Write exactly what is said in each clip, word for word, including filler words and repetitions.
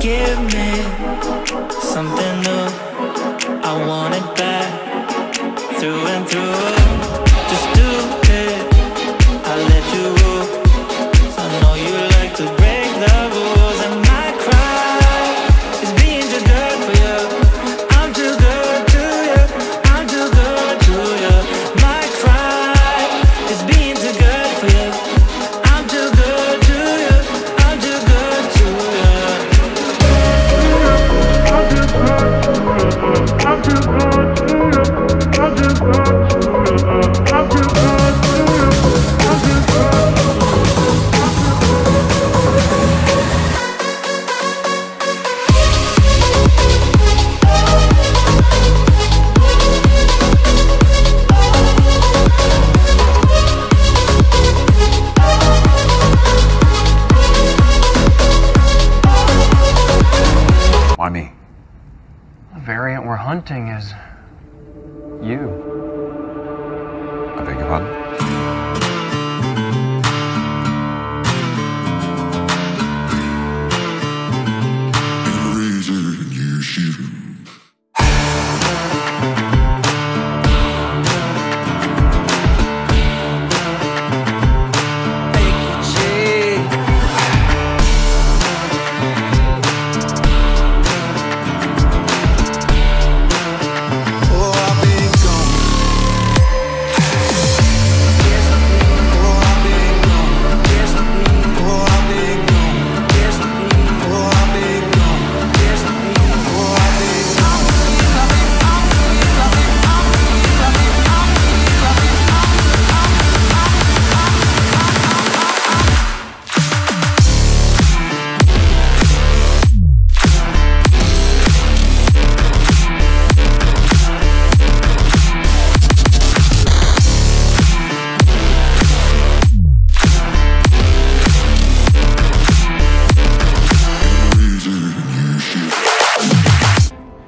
give me something new. I want it back, through and through. Just do it, I'll let you rule. I know you like to break the rules, and my cry is being too good for you. I'm too good to you, I'm too good to you. My cry is being too good for you. I'm too good to you, I'm too good to you. I'm too good to you, I'm too good to you. I'm too good to you, I'm too good to you. Mommy, the variant we're hunting is you. I beg your pardon?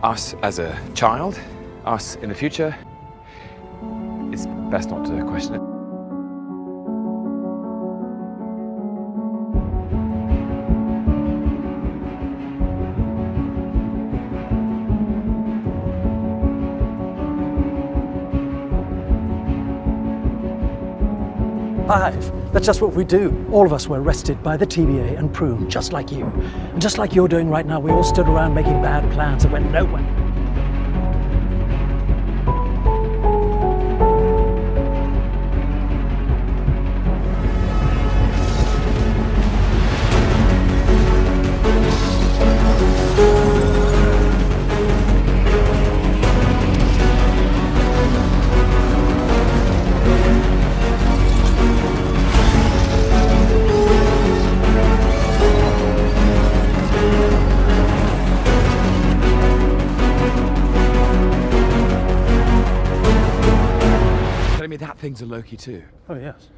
Us as a child, us in the future, it's best not to question it. Five. That's just what we do. All of us were arrested by the T V A and proved, just like you. And just like you're doing right now, we all stood around making bad plans that went nowhere. I mean, that thing's a Loki too. Oh, yes.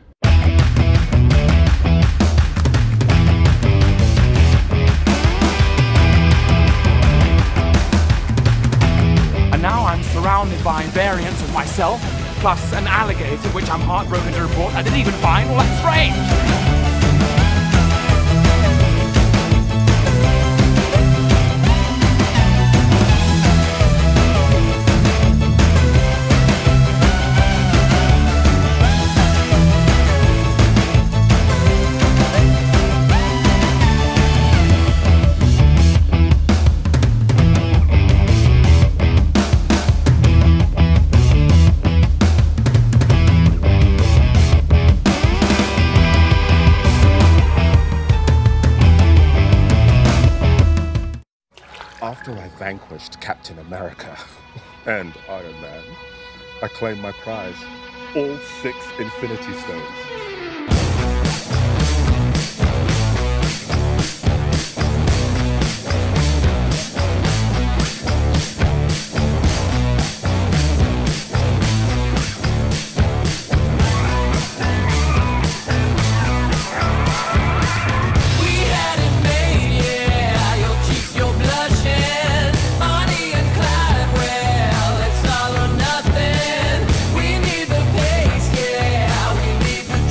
And now I'm surrounded by variants of myself, plus an alligator, which I'm heartbroken to report I didn't even find. Well, that's strange. After I vanquished Captain America and Iron Man, I claimed my prize, all six Infinity Stones.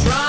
Drop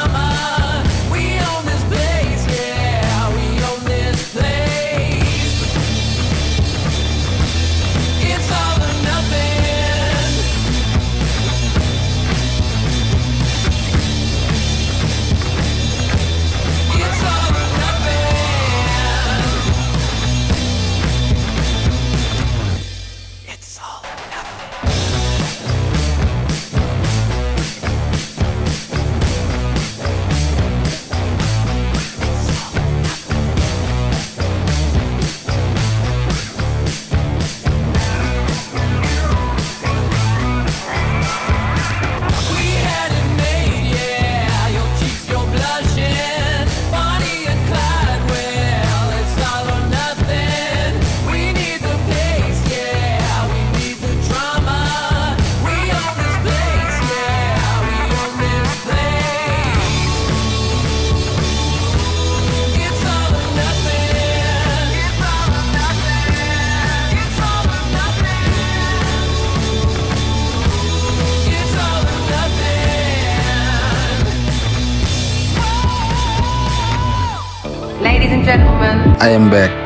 gentlemen, I am back.